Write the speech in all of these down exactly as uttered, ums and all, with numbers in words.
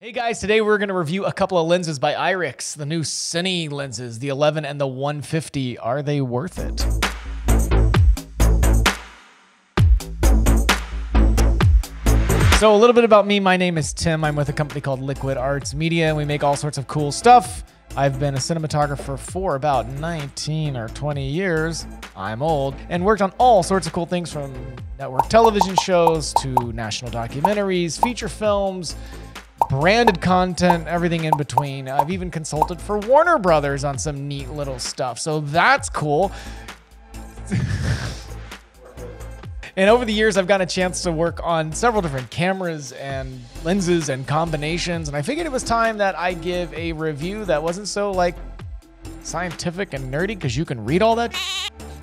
Hey guys, today we're going to review a couple of lenses by Irix, the new Cine lenses, the eleven and the one fifty. Are they worth it? So a little bit about me. My name is Tim. I'm with a company called Liquid Arts Media, and we make all sorts of cool stuff. I've been a cinematographer for about nineteen or twenty years. I'm old and worked on all sorts of cool things, from network television shows to national documentaries, feature films, branded content, everything in between. I've even consulted for Warner Brothers on some neat little stuff, so that's cool. And over the years, I've gotten a chance to work on several different cameras and lenses and combinations, and I figured it was time that I give a review that wasn't so like scientific and nerdy, because you can read all that.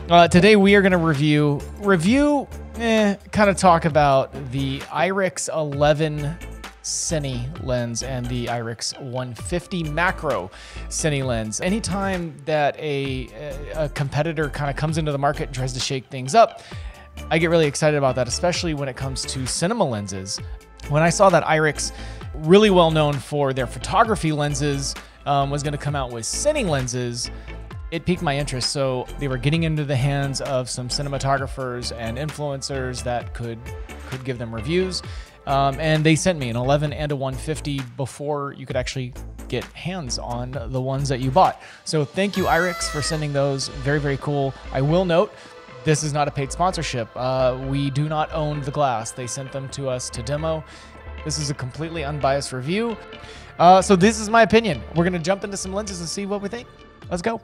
Uh, today we are going to review, review, eh, kind of talk about the Irix eleven Cine lens and the Irix one fifty macro Cine lens. Anytime that a, a competitor kind of comes into the market and tries to shake things up, I get really excited about that, especially when it comes to cinema lenses. When I saw that Irix, really well known for their photography lenses, um, was going to come out with Cine lenses, it piqued my interest. So they were getting into the hands of some cinematographers and influencers that could, could give them reviews. Um, and they sent me an eleven and a one fifty before you could actually get hands on the ones that you bought. So thank you, Irix, for sending those. Very, very cool. I will note, this is not a paid sponsorship. Uh, we do not own the glass. They sent them to us to demo. This is a completely unbiased review. Uh, so this is my opinion. We're going to jump into some lenses and see what we think. Let's go.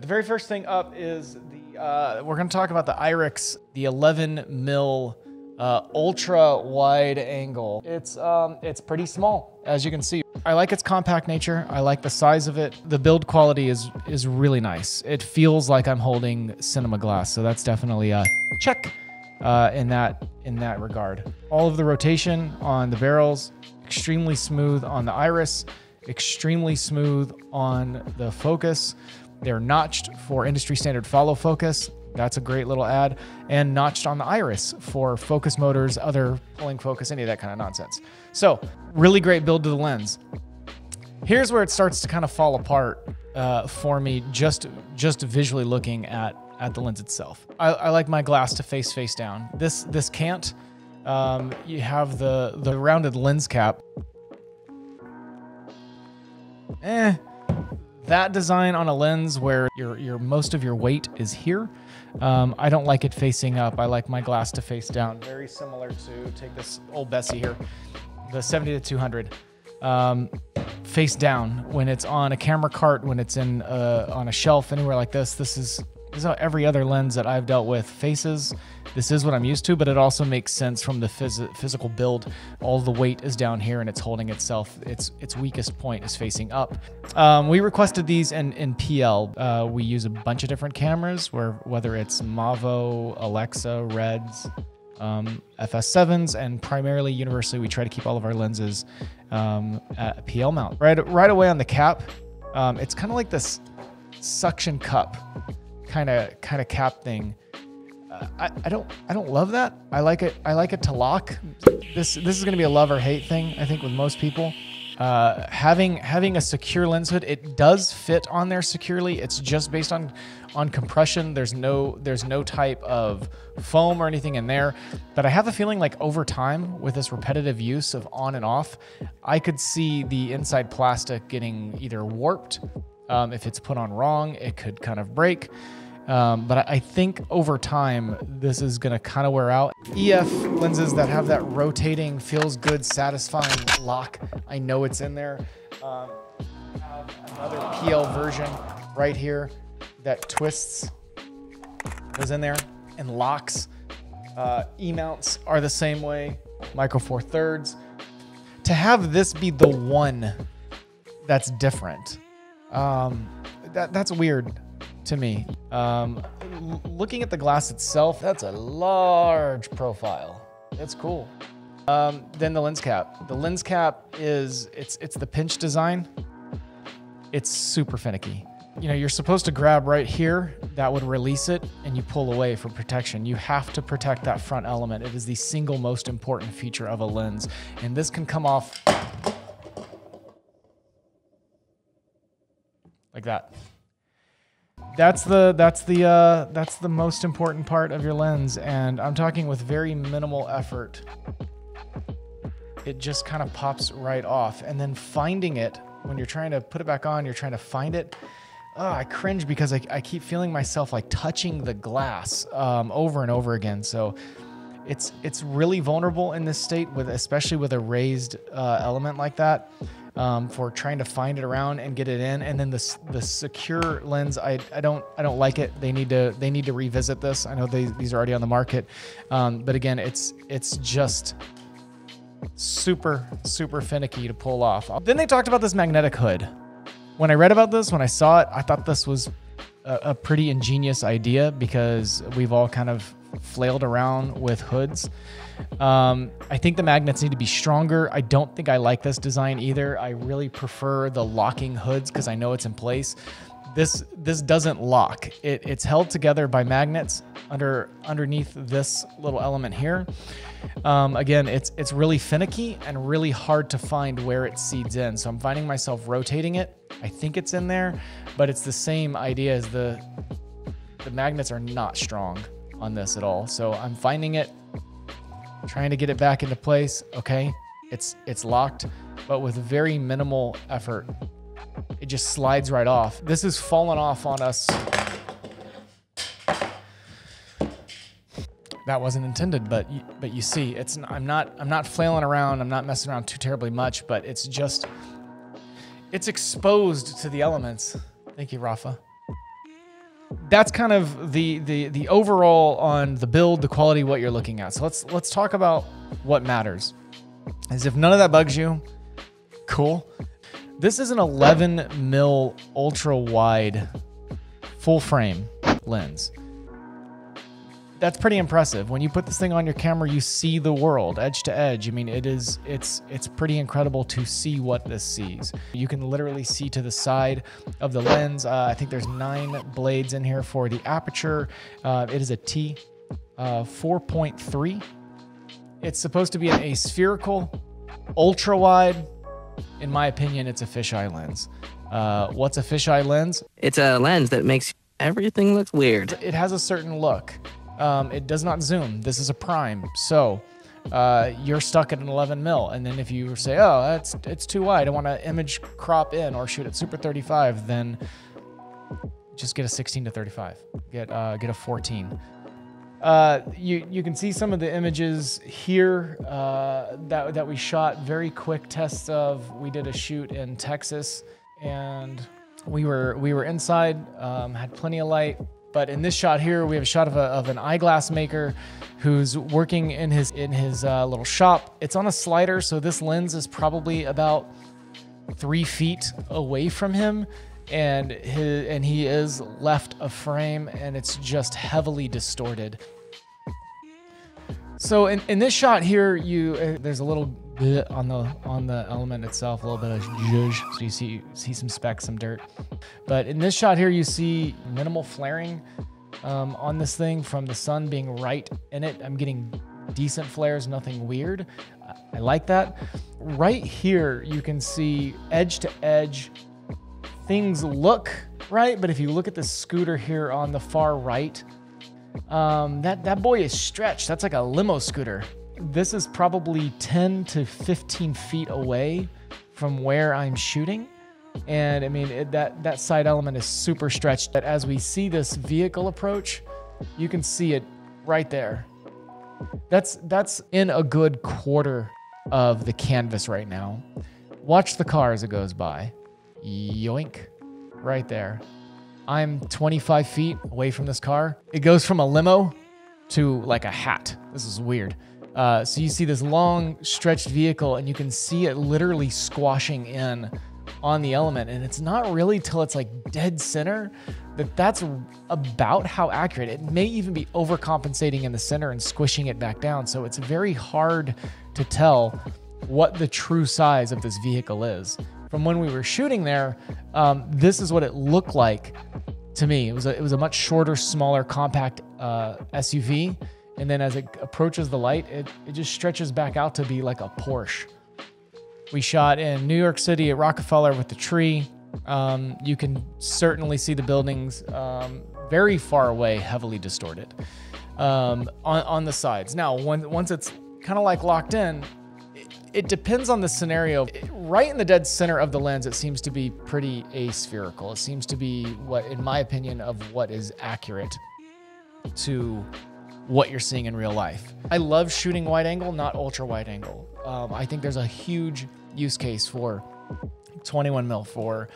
The very first thing up is the, uh, we're going to talk about the Irix, the eleven mil Uh, ultra wide angle. It's um, it's pretty small, as you can see. I like its compact nature. I like the size of it. The build quality is is really nice. It feels like I'm holding cinema glass, so that's definitely a check uh, in that in that regard. All of the rotation on the barrels, extremely smooth on the iris, extremely smooth on the focus. They're notched for industry standard follow focus. That's a great little ad, and notched on the iris for focus motors, other pulling focus, any of that kind of nonsense. So really great build to the lens. Here's where it starts to kind of fall apart uh, for me, just just visually looking at, at the lens itself. I, I like my glass to face face down. This this can't. Um, you have the, the rounded lens cap. Eh. That design on a lens where your, your most of your weight is here, um, I don't like it facing up. I like my glass to face down. Very similar to, take this old Bessie here, the seventy to two hundred, um, face down. When it's on a camera cart, when it's in uh, on a shelf, anywhere like this, this is, this is how every other lens that I've dealt with faces. This is what I'm used to, but it also makes sense from the phys physical build. All the weight is down here and it's holding itself. Its its weakest point is facing up. Um, we requested these in, in P L. Uh, we use a bunch of different cameras, where whether it's Mavo, Alexa, Reds, um, F S sevens, and primarily universally we try to keep all of our lenses um, at a P L mount. Right, right away on the cap, um, it's kind of like this suction cup kind of kind of cap thing. I, I don't I don't love that. I like it. I like it to lock. This this is going to be a love or hate thing, I think, with most people. Uh, having having a secure lens hood, it does fit on there securely. It's just based on on compression. There's no there's no type of foam or anything in there. But I have a feeling like over time, with this repetitive use of on and off, I could see the inside plastic getting either warped. Um, if it's put on wrong, it could kind of break. Um, but I think over time, this is going to kind of wear out. E F lenses that have that rotating, feels good, satisfying lock. I know it's in there. Um, have another P L version right here that twists, goes in there and locks. Uh, E mounts are the same way. Micro Four Thirds. To have this be the one that's different, um, that, that's weird to me. Um, looking at the glass itself, that's a large profile. That's cool. Um, then the lens cap. The lens cap is, it's, it's the pinch design. It's super finicky. You know, you're supposed to grab right here, that would release it, and you pull away for protection. You have to protect that front element. It is the single most important feature of a lens. And this can come off like that. That's the that's the uh, that's the most important part of your lens, and I'm talking with very minimal effort. It just kind of pops right off, and then finding it when you're trying to put it back on, you're trying to find it. Oh, I cringe because I, I keep feeling myself like touching the glass um, over and over again. So it's it's really vulnerable in this state, with especially with a raised uh, element like that. Um, for trying to find it around and get it in, and then the the secure lens, I I don't I don't like it. They need to they need to revisit this. I know they, these are already on the market, um, but again, it's it's just super super finicky to pull off. Then they talked about this magnetic hood. When I read about this, when I saw it, I thought this was a, a pretty ingenious idea, because we've all kind of flailed around with hoods. Um, I think the magnets need to be stronger. I don't think I like this design either. I really prefer the locking hoods because I know it's in place. This this doesn't lock. It, it's held together by magnets under underneath this little element here. Um, again, it's it's really finicky and really hard to find where it seeds in. So I'm finding myself rotating it. I think it's in there, but it's the same idea as the the magnets are not strong on this at all. So I'm finding it, trying to get it back into place. Okay, it's it's locked, but with very minimal effort, it just slides right off. This has fallen off on us. That wasn't intended, but you, but you see, it's I'm not I'm not flailing around. I'm not messing around too terribly much, but it's just it's exposed to the elements. Thank you, Rafa. That's kind of the, the the overall on the build, the quality, what you're looking at. So let's let's talk about what matters. As if none of that bugs you, cool. This is an eleven mil ultra wide full frame lens. That's pretty impressive. When you put this thing on your camera, you see the world edge to edge. I mean, it is it's it's pretty incredible to see what this sees. You can literally see to the side of the lens. Uh, I think there's nine blades in here for the aperture. Uh, it is a T uh, four point three. It's supposed to be an a spherical, ultra wide. In my opinion, it's a fisheye lens. Uh, what's a fisheye lens? It's a lens that makes everything look weird. It has a certain look. Um, it does not zoom. This is a prime, so uh, you're stuck at an eleven mil. And then if you say, "Oh, that's it's too wide. I want to image crop in or shoot at super thirty-five," then just get a sixteen to thirty-five. Get uh, get a fourteen. Uh, you you can see some of the images here uh, that that we shot. Very quick tests of. We did a shoot in Texas, and we were we were inside. Um, had plenty of light. But in this shot here, we have a shot of, a, of an eyeglass maker who's working in his in his uh, little shop. It's on a slider, so this lens is probably about three feet away from him, and his, and he is left of frame, and it's just heavily distorted. So in, in this shot here, you uh, there's a little bit on the on the element itself, a little bit of zhuzh, so you see you see some specks, some dirt. But in this shot here, you see minimal flaring um, on this thing from the sun being right in it. I'm getting decent flares, nothing weird. I like that. Right here, you can see edge to edge, things look right, but if you look at the scooter here on the far right, Um, that, that boy is stretched. That's like a limo scooter. This is probably ten to fifteen feet away from where I'm shooting. And I mean, it, that, that side element is super stretched. But as we see this vehicle approach, you can see it right there. That's, that's in a good quarter of the canvas right now. Watch the car as it goes by. Yoink, right there. I'm twenty-five feet away from this car. It goes from a limo to like a hat. This is weird. Uh, so you see this long stretched vehicle, and you can see it literally squashing in on the element. And it's not really till it's like dead center that that's about how accurate. It may even be overcompensating in the center and squishing it back down. So it's very hard to tell what the true size of this vehicle is. From when we were shooting there, um, this is what it looked like to me. It was a, it was a much shorter, smaller, compact uh, S U V. And then as it approaches the light, it, it just stretches back out to be like a Porsche. We shot in New York City at Rockefeller with the tree. Um, you can certainly see the buildings um, very far away, heavily distorted um, on, on the sides. Now, when, once it's kind of like locked in, it, it depends on the scenario. It, right in the dead center of the lens, it seems to be pretty aspherical. It seems to be, what, in my opinion, of what is accurate to what you're seeing in real life. I love shooting wide angle, not ultra wide angle. Um, I think there's a huge use case for twenty-one mil, for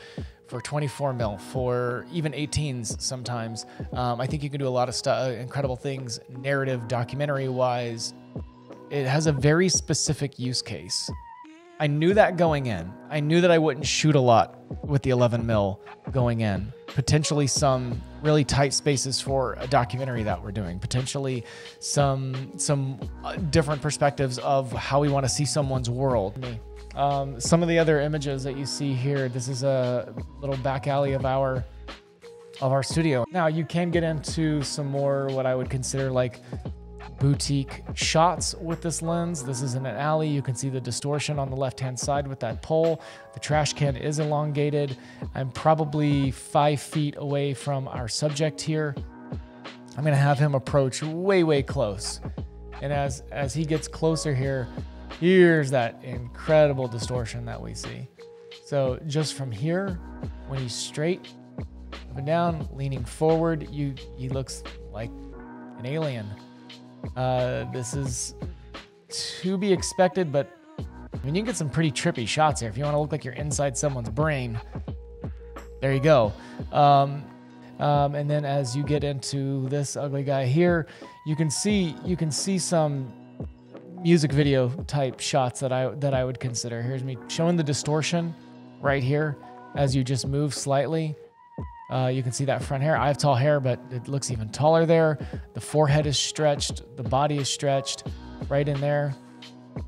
for twenty-four mil, for even eighteens sometimes. Um, I think you can do a lot of stuff, incredible things, narrative, documentary wise. It has a very specific use case. I knew that going in. I knew that I wouldn't shoot a lot with the eleven mil going in. Potentially some really tight spaces for a documentary that we're doing. Potentially some some different perspectives of how we want to see someone's world. Um, some of the other images that you see here, this is a little back alley of our of our studio. Now, you can get into some more what I would consider like boutique shots with this lens. This is in an alley. You can see the distortion on the left-hand side with that pole. The trash can is elongated. I'm probably five feet away from our subject here. I'm gonna have him approach way, way close. And as, as he gets closer here, here's that incredible distortion that we see. So just from here, when he's straight, up and down, leaning forward, you he looks like an alien. Uh, this is to be expected, but I mean, you can get some pretty trippy shots here. If you want to look like you're inside someone's brain, there you go. Um, um, and then as you get into this ugly guy here, you can see, you can see some music video type shots that I, that I would consider. Here's me showing the distortion right here. As you just move slightly, Uh, you can see that front hair. I have tall hair, but it looks even taller there. The forehead is stretched. The body is stretched right in there.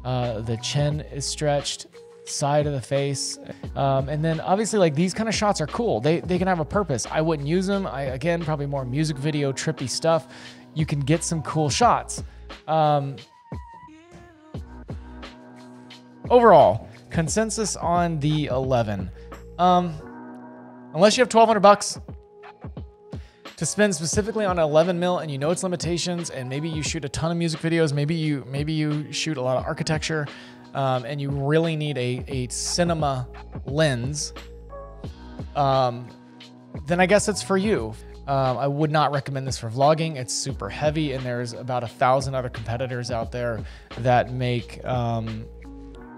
Uh, the chin is stretched, side of the face. Um, and then obviously, like, these kind of shots are cool. They, they can have a purpose. I wouldn't use them. I, again, probably more music video, trippy stuff. You can get some cool shots. Um, overall, consensus on the eleven. Um, Unless you have twelve hundred bucks to spend specifically on an eleven mil and you know its limitations, and maybe you shoot a ton of music videos, maybe you maybe you shoot a lot of architecture, um, and you really need a, a cinema lens, um, then I guess it's for you. Um, I would not recommend this for vlogging. It's super heavy, and there's about a thousand other competitors out there that make um,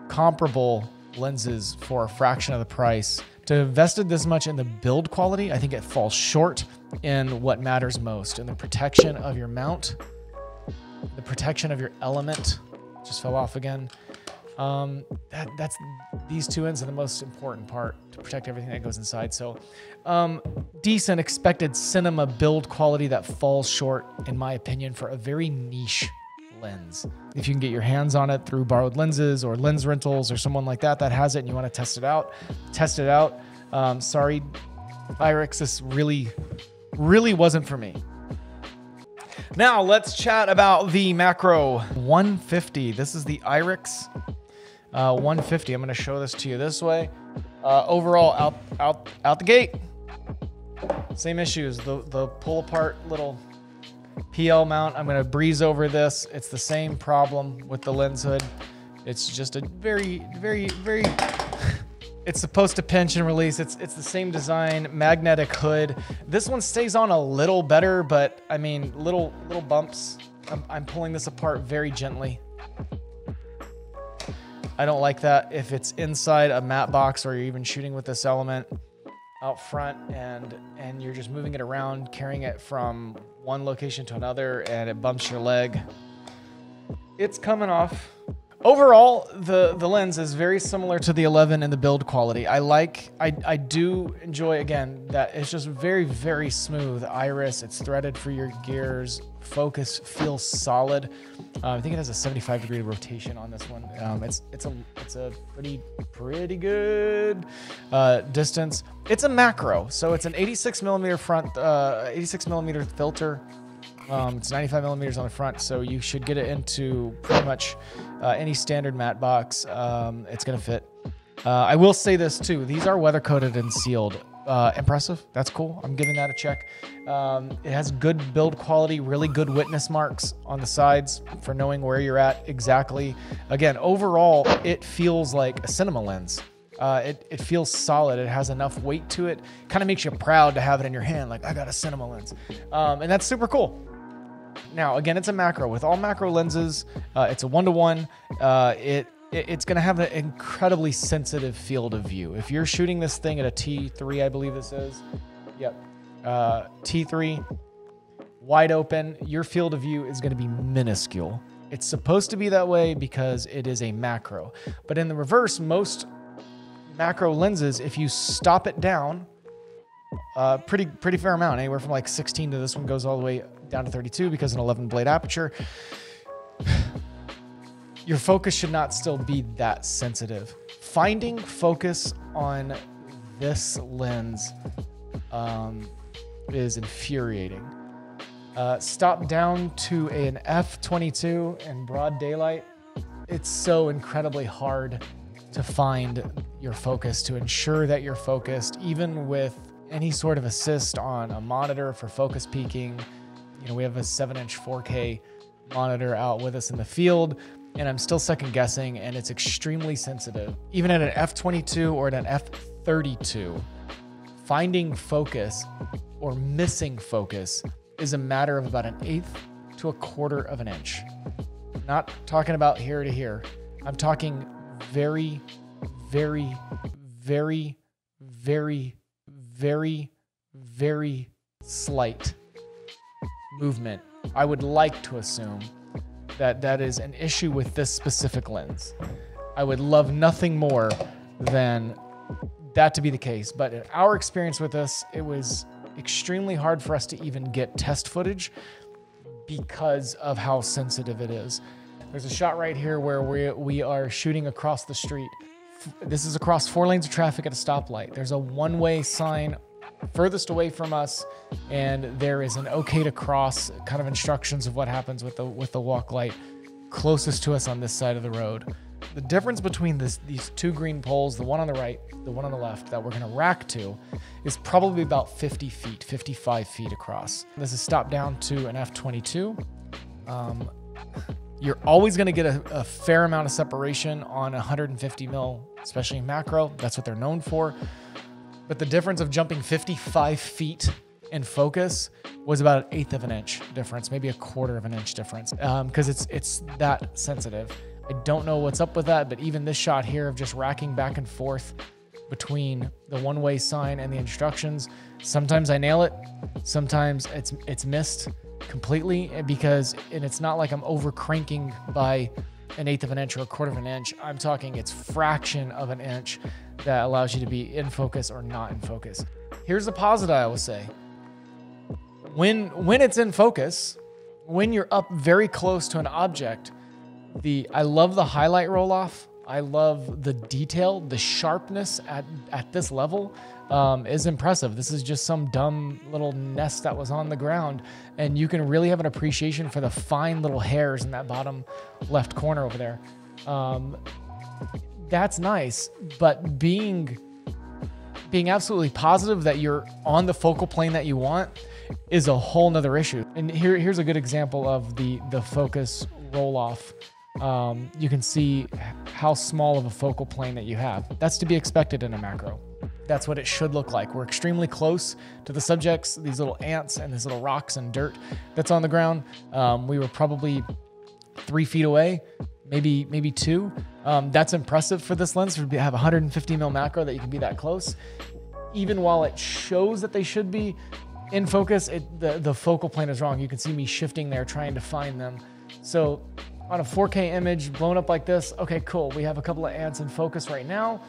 comparable lenses for a fraction of the price. To have invested this much in the build quality, I think it falls short in what matters most, in the protection of your mount, the protection of your element. Just fell off again. Um, that, that's these two ends are the most important part to protect everything that goes inside. So um, decent expected cinema build quality that falls short, in my opinion, for a very niche lens. If you can get your hands on it through borrowed lenses or lens rentals or someone like that that has it and you want to test it out, test it out. Um, sorry, Irix, this really, really wasn't for me. Now let's chat about the macro one fifty. This is the Irix uh, one fifty. I'm going to show this to you this way. Uh, overall, out, out, out the gate, same issues. The the pull apart little P L mount. I'm going to breeze over this. It's the same problem with the lens hood. It's just a very, very, very, it's supposed to pinch and release. It's, it's the same design, magnetic hood. This one stays on a little better, but I mean, little, little bumps. I'm, I'm pulling this apart very gently. I don't like that if it's inside a matte box or you're even shooting with this element out front and and you're just moving it around, carrying it from one location to another, and it bumps your leg. It's coming off. Overall, the the lens is very similar to the eleven in the build quality. I like, I, I do enjoy, again, that it's just very, very smooth iris. It's threaded for your gears. Focus feels solid. Uh, I think it has a seventy-five degree rotation on this one. Um, it's it's a it's a pretty pretty good uh, distance. It's a macro, so it's an eighty-six millimeter front, uh, eighty-six millimeter filter. Um, it's ninety-five millimeters on the front, so you should get it into pretty much uh, any standard matte box. Um, it's gonna fit. Uh, I will say this too. These are weather coated and sealed. Uh, impressive. That's cool. I'm giving that a check. Um, it has good build quality, really good witness marks on the sides for knowing where you're at exactly. Again, overall, it feels like a cinema lens. Uh, it, it feels solid. It has enough weight to it. Kind of makes you proud to have it in your hand. Like, I got a cinema lens. Um, and that's super cool. Now, again, it's a macro. With all macro lenses, uh, it's a one-to-one. Uh, it It's going to have an incredibly sensitive field of view. If you're shooting this thing at a T three, I believe this is, yep, uh, T three, wide open, your field of view is going to be minuscule. It's supposed to be that way because it is a macro. But in the reverse, most macro lenses, if you stop it down, uh, pretty pretty fair amount, anywhere from like sixteen to this one goes all the way down to thirty-two because an eleven blade aperture. Your focus should not still be that sensitive. Finding focus on this lens um, is infuriating. Uh, stop down to an F twenty-two in broad daylight. It's so incredibly hard to find your focus, to ensure that you're focused, even with any sort of assist on a monitor for focus peaking. You know, we have a seven inch four K monitor out with us in the field, and I'm still second guessing, and it's extremely sensitive. Even at an F twenty-two or at an F thirty-two, finding focus or missing focus is a matter of about an eighth to a quarter of an inch. I'm not talking about here to here. I'm talking very, very, very, very, very, very slight movement. I would like to assume that that is an issue with this specific lens. I would love nothing more than that to be the case. But in our experience with this, it was extremely hard for us to even get test footage because of how sensitive it is. There's a shot right here where we, we are shooting across the street. This is across four lanes of traffic at a stoplight. There's a one-way sign furthest away from us, and there is an okay to cross, kind of instructions of what happens with the with the walk light closest to us on this side of the road. The difference between this these two green poles, the one on the right, the one on the left, that we're going to rack to, is probably about fifty feet, fifty-five feet across. This is stopped down to an F twenty-two. Um, you're always going to get a, a fair amount of separation on one hundred fifty mil, especially in macro. That's what they're known for. But the difference of jumping fifty-five feet in focus was about an eighth of an inch difference, maybe a quarter of an inch difference, because um, it's it's that sensitive. I don't know what's up with that, but even this shot here of just racking back and forth between the one-way sign and the instructions, sometimes I nail it, sometimes it's it's missed completely because, and it's not like I'm over cranking by an eighth of an inch or a quarter of an inch. I'm talking it's fraction of an inch that allows you to be in focus or not in focus. Here's the positive I will say. When, when it's in focus, when you're up very close to an object, the I love the highlight roll off. I love the detail. The sharpness at, at this level um, is impressive. This is just some dumb little nest that was on the ground, and you can really have an appreciation for the fine little hairs in that bottom left corner over there. Um, that's nice, but being being absolutely positive that you're on the focal plane that you want is a whole nother issue. And here, here's a good example of the, the focus roll-off. Um, you can see how small of a focal plane that you have. That's to be expected in a macro. That's what it should look like. We're extremely close to the subjects, these little ants and these little rocks and dirt that's on the ground. Um, we were probably three feet away, maybe maybe two. Um, that's impressive for this lens, to have one hundred fifty mil macro that you can be that close. Even while it shows that they should be in focus, it, the, the focal plane is wrong. You can see me shifting there, trying to find them. So on a four K image blown up like this, okay, cool. We have a couple of ants in focus right now,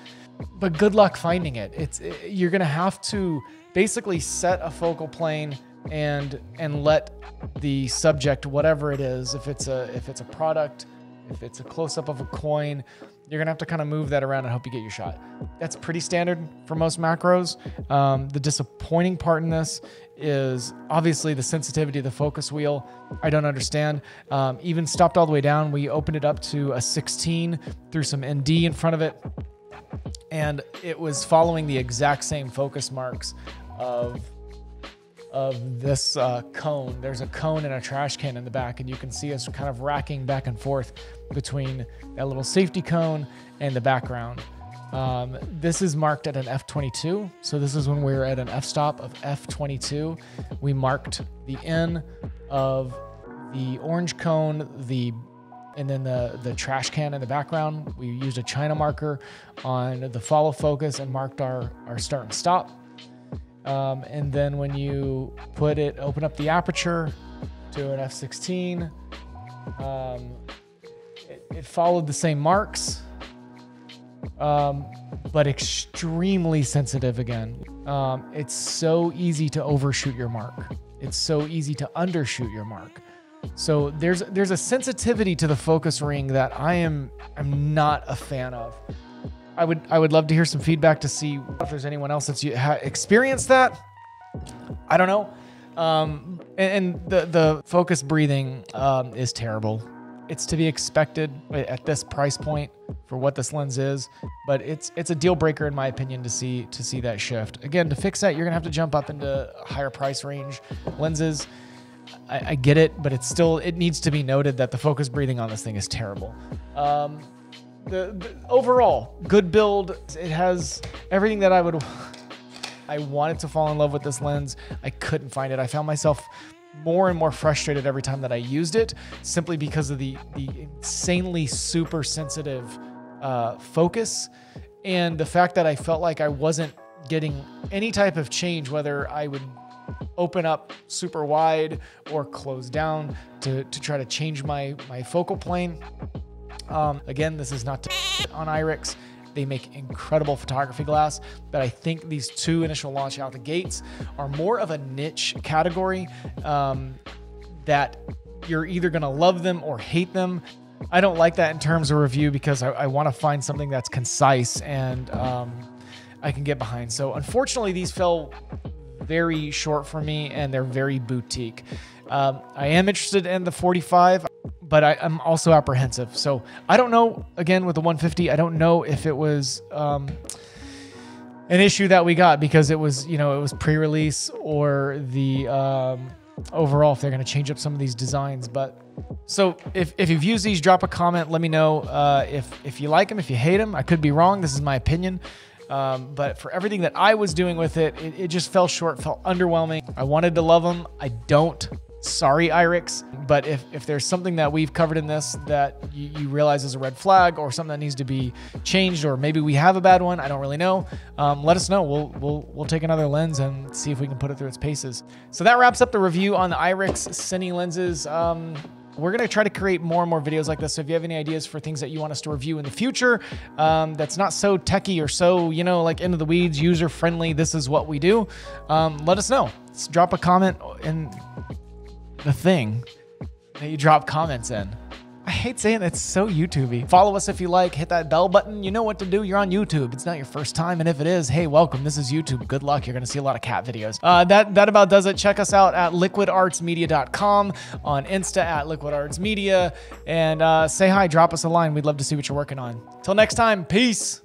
but good luck finding it. It's it, you're gonna have to basically set a focal plane and and let the subject, whatever it is, if it's a if it's a product, if it's a close-up of a coin, you're gonna have to kind of move that around and hope you get your shot. That's pretty standard for most macros. Um, the disappointing part in this is obviously the sensitivity of the focus wheel. I don't understand. Um, even stopped all the way down, we opened it up to a sixteen, threw some N D in front of it. and it was following the exact same focus marks of of this uh, cone. There's a cone and a trash can in the back, and you can see us kind of racking back and forth between that little safety cone and the background. Um, this is marked at an F twenty-two. So this is when we were at an f-stop of F twenty-two. We marked the end of the orange cone, the and then the, the trash can in the background. We used a China marker on the follow focus and marked our, our start and stop. Um, and then when you put it, open up the aperture to an F sixteen, um, it, it followed the same marks, um, but extremely sensitive again. Um, it's so easy to overshoot your mark. It's so easy to undershoot your mark. So there's, there's a sensitivity to the focus ring that I am, I'm not a fan of. I would, I would love to hear some feedback to see if there's anyone else that's experienced that. I don't know. Um, and, and the, the focus breathing um, is terrible. It's to be expected at this price point for what this lens is, but it's, it's a deal breaker in my opinion to see, to see that shift. Again, to fix that, you're gonna have to jump up into higher price range lenses. I, I get it, but it's still, it needs to be noted that the focus breathing on this thing is terrible. Um, The, the overall good build. It has everything that I would I wanted to fall in love with this lens. I couldn't find it. I found myself more and more frustrated every time that I used it, simply because of the the insanely super sensitive uh, focus, and the fact that I felt like I wasn't getting any type of change, whether I would open up super wide or close down to, to try to change my my focal plane. Um, again, this is not to on IRIX. They make incredible photography glass, but I think these two initial launch out the gates are more of a niche category um, that you're either going to love them or hate them. I don't like that in terms of review because I, I want to find something that's concise and um, I can get behind. So unfortunately, these fell very short for me and they're very boutique. Um, I am interested in the forty-five. But I, I'm also apprehensive. So I don't know, again, with the one fifty, I don't know if it was um, an issue that we got because it was, you know, it was pre-release or the um, overall, if they're going to change up some of these designs. But so if, if you've used these, drop a comment. Let me know uh, if, if you like them, if you hate them. I could be wrong. This is my opinion. Um, but for everything that I was doing with it, it, it just fell short, felt underwhelming. I wanted to love them. I don't. Sorry, IRIX, but if, if there's something that we've covered in this that you, you realize is a red flag or something that needs to be changed, or maybe we have a bad one, I don't really know, um, let us know. We'll, we'll, we'll take another lens and see if we can put it through its paces. So that wraps up the review on the IRIX Cine lenses. Um, We're going to try to create more and more videos like this. So if you have any ideas for things that you want us to review in the future, um, that's not so techie or so, you know, like into the weeds, user friendly, this is what we do. Um, let us know. Let's drop a comment in the thing that you drop comments in. I hate saying that. It's so YouTube-y. Follow us if you like, hit that bell button. You know what to do. You're on YouTube. It's not your first time. And if it is, hey, welcome. This is YouTube. Good luck. You're going to see a lot of cat videos. Uh, that, that about does it. Check us out at liquid arts media dot com, on Insta at liquid arts media, and uh, say hi, drop us a line. We'd love to see what you're working on. Till next time. Peace.